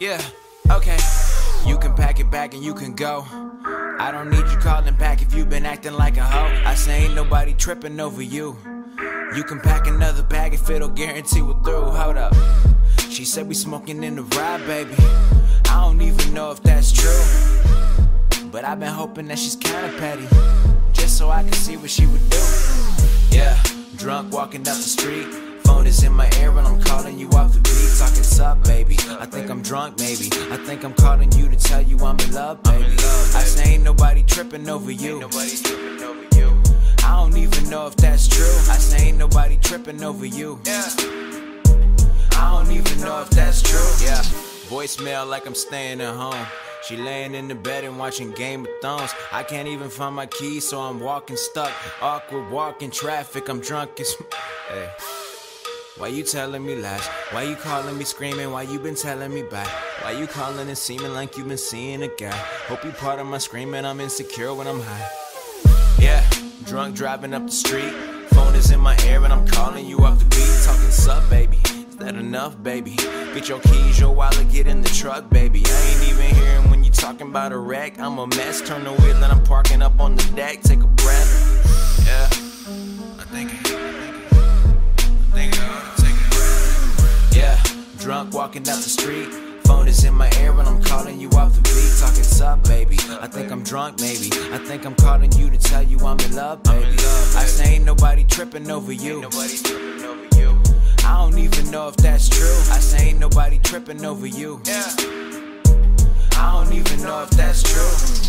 Yeah, okay. You can pack it back and you can go. I don't need you calling back if you've been acting like a hoe. I say ain't nobody tripping over you. You can pack another bag if it'll guarantee we're through. Hold up. She said we smoking in the ride, baby. I don't even know if that's true, but I've been hoping that she's kinda petty, just so I can see what she would do. Yeah, drunk walking up the street, phone is in my ear when I'm calling you off the beat. Talking sup, baby, I think I'm drunk, maybe. I think I'm calling you to tell you I'm in love, baby. I say ain't nobody tripping over you. I don't even know if that's true. I say ain't nobody tripping over you. I don't even know if that's true. Yeah, voicemail like I'm staying at home. She laying in the bed and watching Game of Thrones. I can't even find my keys, so I'm walking stuck. Awkward walking traffic, I'm drunk as... Hey, why you telling me lies? Why you calling me screaming? Why you been telling me bye? Why you calling and seeming like you been seeing a guy? Hope you part of my screaming, I'm insecure when I'm high. Yeah, drunk driving up the street, phone is in my ear and I'm calling you off the beat. Talking sup, baby, is that enough, baby? Get your keys, your wallet, get in the truck, baby. I ain't even hearing when you talking about a wreck. I'm a mess, turn the wheel and I'm parking up on the deck. Take a breath, yeah, I think I ought to take a breath. Yeah, drunk walking down the street, phone is in my ear when I'm calling you off the beat. Talking sup, baby, I think I'm drunk, maybe. I think I'm calling you to tell you I'm in love, baby. I say ain't nobody tripping over you. I don't even know if that's true. I say ain't nobody tripping over you. I don't even know if that's true.